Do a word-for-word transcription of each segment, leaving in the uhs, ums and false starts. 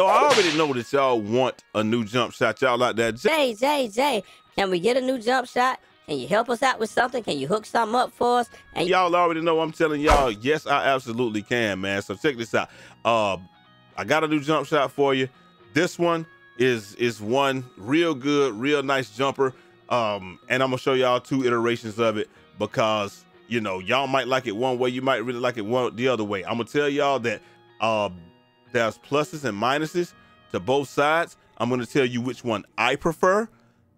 So I already know that y'all want a new jump shot. Y'all like that. Jay, Jay, Jay, can we get a new jump shot? Can you help us out with something? Can you hook something up for us? And y'all already know I'm telling y'all, yes, I absolutely can, man. So check this out. Uh, I got a new jump shot for you. This one is is one real good, real nice jumper. Um, and I'm going to show y'all two iterations of it because, you know, y'all might like it one way. You might really like it one the other way. I'm going to tell y'all that... Uh, There's pluses and minuses to both sides. I'm gonna tell you which one I prefer,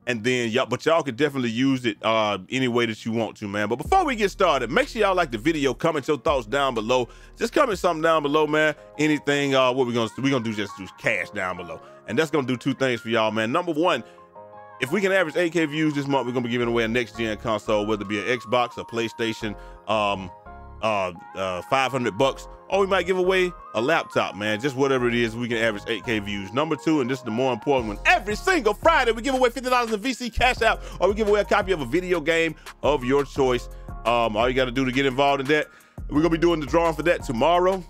and then y'all, but y'all could definitely use it uh, any way that you want to, man. But before we get started, make sure y'all like the video. Comment your thoughts down below. Just comment something down below, man. Anything. Uh, what we gonna we gonna do? Just do cash down below, and that's gonna do two things for y'all, man. Number one, if we can average eight K views this month, we're gonna be giving away a next gen console, whether it be an Xbox, a PlayStation, um, uh, uh, five hundred bucks. Or we might give away a laptop, man. Just whatever it is, we can average eight K views. Number two, and this is the more important one, every single Friday, we give away fifty dollars in V C cash out, or we give away a copy of a video game of your choice. Um, all you gotta do to get involved in that, we're gonna be doing the drawing for that tomorrow.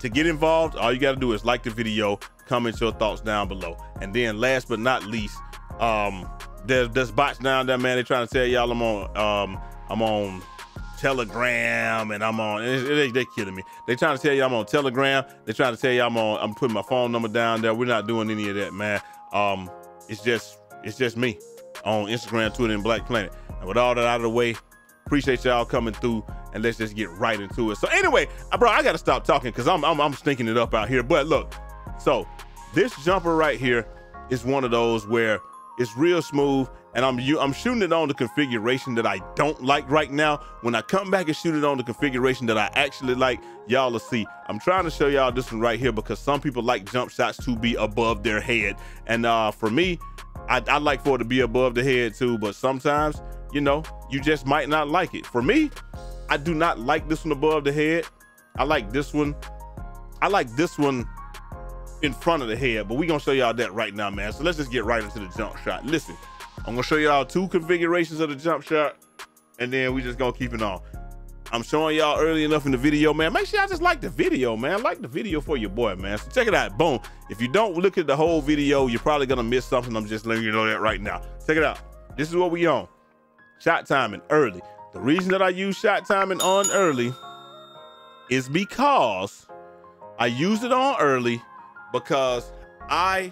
To get involved, all you gotta do is like the video, comment your thoughts down below. And then last but not least, um, there's, there's bots down there, man. They're trying to tell y'all I'm on, um, I'm on, Telegram, and I'm on, they, they kidding me. They trying to tell you I'm on Telegram. They trying to tell you I'm on, I'm putting my phone number down there. We're not doing any of that, man. Um, it's just, it's just me on Instagram, Twitter, and Black Planet. And with all that out of the way, appreciate y'all coming through, and let's just get right into it. So anyway, bro, I gotta stop talking because I'm, I'm, I'm stinking it up out here. But look, so this jumper right here is one of those where it's real smooth, and I'm I'm shooting it on the configuration that I don't like right now. When I come back and shoot it on the configuration that I actually like, y'all will see. I'm trying to show y'all this one right here because some people like jump shots to be above their head. And uh, for me, I, I like for it to be above the head too, but sometimes, you know, you just might not like it. For me, I do not like this one above the head. I like this one. I like this one in front of the head, but we're gonna show y'all that right now, man. So let's just get right into the jump shot. Listen, I'm gonna show y'all two configurations of the jump shot, and then we just gonna keep it on. I'm showing y'all early enough in the video, man. Make sure y'all just like the video, man. Like the video for your boy, man. So check it out. Boom. If you don't look at the whole video, you're probably gonna miss something. I'm just letting you know that right now. Check it out. This is what we on. Shot timing early. The reason that I use shot timing on early is because I use it on early because I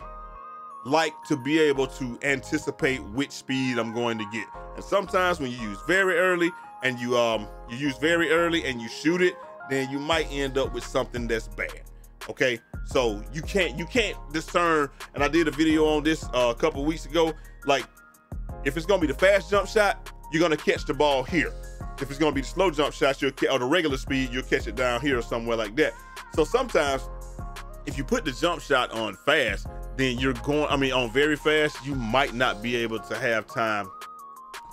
like to be able to anticipate which speed I'm going to get. And sometimes when you use very early and you um you use very early and you shoot it, then you might end up with something that's bad. Okay, so you can't you can't discern. And I did a video on this uh, a couple weeks ago. Like, if it's gonna be the fast jump shot, you're gonna catch the ball here. If it's gonna be the slow jump shot, you'll or the regular speed, you'll catch it down here or somewhere like that. So sometimes, if you put the jump shot on fast, then you're going, I mean, on very fast, you might not be able to have time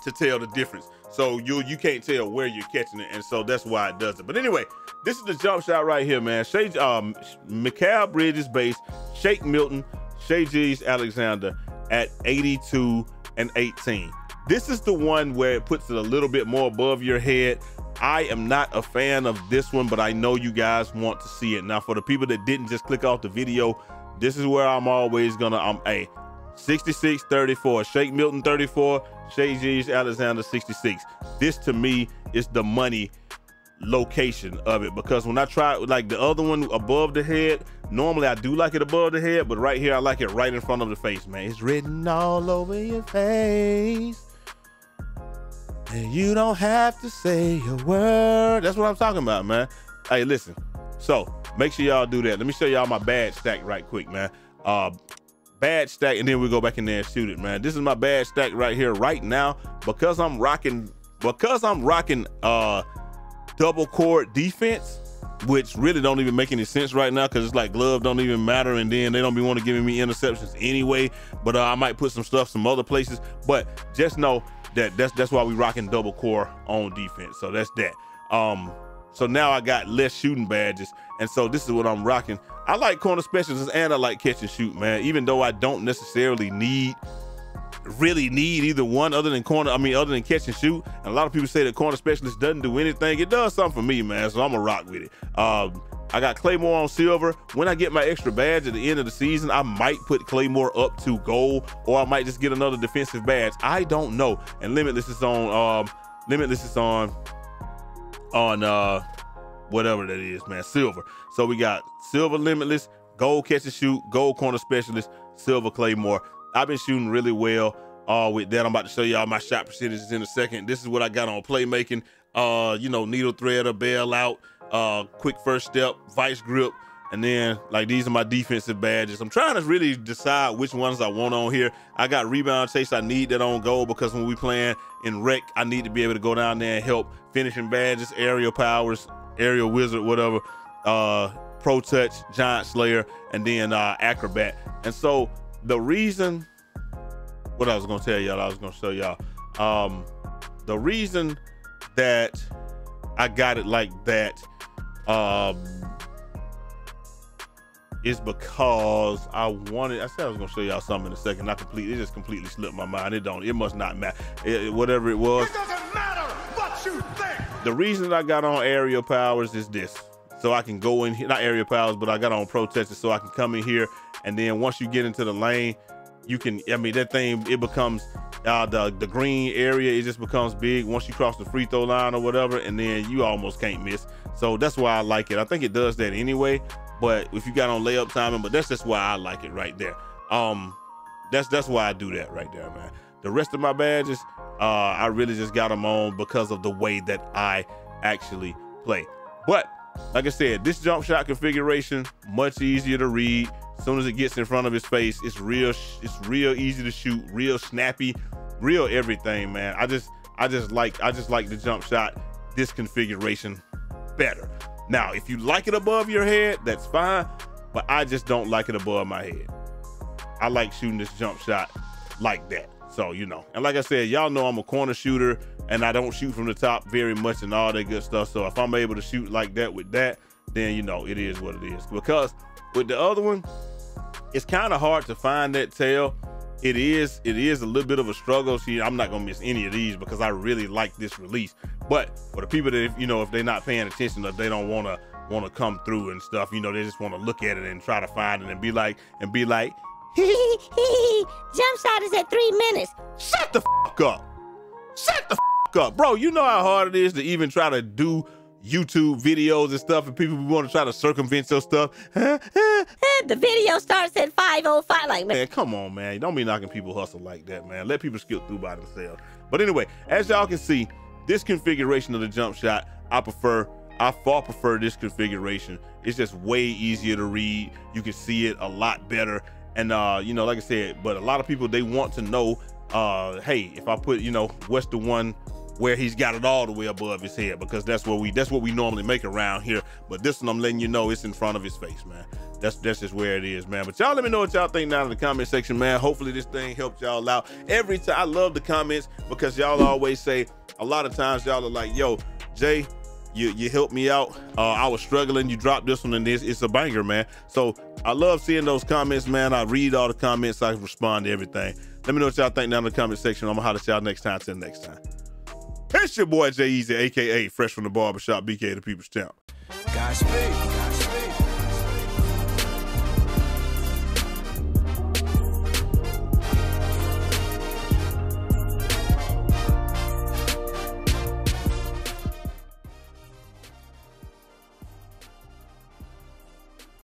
to tell the difference. So you you can't tell where you're catching it, and so that's why it does it. But anyway, this is the jump shot right here, man. Shai, um, Mikal Bridges base, Shake Milton, Shai Gilgeous-Alexander at eighty-two and eighteen. This is the one where it puts it a little bit more above your head. I am not a fan of this one, but I know you guys want to see it. Now, for the people that didn't just click off the video, this is where I'm always gonna, I'm a sixty-six, thirty-four, Shake Milton thirty-four, Shai Gilgeous-Alexander sixty-six. This to me is the money location of it, because when I try, like the other one above the head, normally I do like it above the head, but right here, I like it right in front of the face, man. It's written all over your face. And you don't have to say a word. That's what I'm talking about, man. Hey, listen. So make sure y'all do that. Let me show y'all my badge stack right quick, man. Uh, badge stack, and then we go back in there and shoot it, man. This is my badge stack right here right now because I'm rocking because I'm rocking uh, double chord defense, which really don't even make any sense right now because it's like glove don't even matter, and then they don't be want to giving me interceptions anyway. But uh, I might put some stuff some other places. But just know that that's that's why we rocking double core on defense. So that's that. Um, so now I got less shooting badges, and so this is what I'm rocking. I like corner specialists and I like catch and shoot, man. Even though I don't necessarily need, really need either one other than corner. I mean, other than catch and shoot. And a lot of people say that corner specialist doesn't do anything. It does something for me, man. So I'm gonna rock with it. Um, I got Claymore on silver. When I get my extra badge at the end of the season, I might put Claymore up to gold, or I might just get another defensive badge. I don't know. And Limitless is on, um, Limitless is on, on uh, whatever that is, man, silver. So we got silver Limitless, gold catch and shoot, gold corner specialist, silver Claymore. I've been shooting really well uh, with that. I'm about to show y'all my shot percentages in a second. This is what I got on playmaking. Uh, you know, needle threader, bailout, uh, quick first step, vice grip, and then like these are my defensive badges. I'm trying to really decide which ones I want on here. I got rebound chase. I need that on goal because when we playing in rec, I need to be able to go down there and help. Finishing badges, aerial powers, aerial wizard, whatever, uh, pro touch, giant slayer, and then uh, acrobat. And so the reason, what I was gonna tell y'all, I was gonna show y'all, um, the reason that I got it like that um, is because I wanted, I said I was gonna show y'all something in a second. Not completely, it just completely slipped my mind. It don't, it must not matter. It, it, whatever it was. It doesn't matter what you think. The reason that I got on aerial powers is this. So I can go in here, not aerial powers, but I got on protesters so I can come in here. And then once you get into the lane, you can, I mean, that thing, it becomes, Uh, the, the green area, it just becomes big once you cross the free throw line or whatever, and then you almost can't miss. So that's why I like it. I think it does that anyway, but if you got on layup timing, but that's just why I like it right there. Um, that's that's why I do that right there, man. The rest of my badges, uh, I really just got them on because of the way that I actually play. But like I said, this jump shot configuration, much easier to read. As soon as it gets in front of his face, it's real, it's real easy to shoot, real snappy, real everything, man. I just, I just like, I just like the jump shot, this configuration better. Now, if you like it above your head, that's fine, but I just don't like it above my head. I like shooting this jump shot like that. So, you know, and like I said, y'all know I'm a corner shooter and I don't shoot from the top very much and all that good stuff. So if I'm able to shoot like that with that, then, you know, it is what it is. Because with the other one, it's kind of hard to find that tail. It is, it is a little bit of a struggle. See, I'm not gonna miss any of these because I really like this release. But for the people that, if, you know, if they're not paying attention, if they don't wanna wanna come through and stuff, you know, they just wanna look at it and try to find it and be like, and be like, hee hee, jump shot is at three minutes. Shut the f up. Shut the f up, bro. You know how hard it is to even try to do YouTube videos and stuff, and people want to try to circumvent your stuff. The video starts at five oh five. Like, man, come on, man. Don't be knocking people hustle like that, man. Let people skip through by themselves. But anyway, as y'all can see, this configuration of the jump shot, I prefer. I far prefer this configuration. It's just way easier to read. You can see it a lot better. And uh, you know, like I said, but a lot of people, they want to know, uh, hey, if I put, you know, what's the one where he's got it all the way above his head, because that's what we that's what we normally make around here. But this one, I'm letting you know, it's in front of his face, man. That's that's just where it is, man. But y'all let me know what y'all think down in the comment section, man. Hopefully this thing helped y'all out. Every time, I love the comments because y'all always say, a lot of times y'all are like, yo, Jay, you you helped me out. Uh, I was struggling. You dropped this one and this. It's a banger, man. So I love seeing those comments, man. I read all the comments. I respond to everything. Let me know what y'all think down in the comment section. I'm gonna holler at y'all next time. Till next time. It's your boy Jai Eazy, aka Fresh from the Barbershop, B K the People's Champ. Godspeed.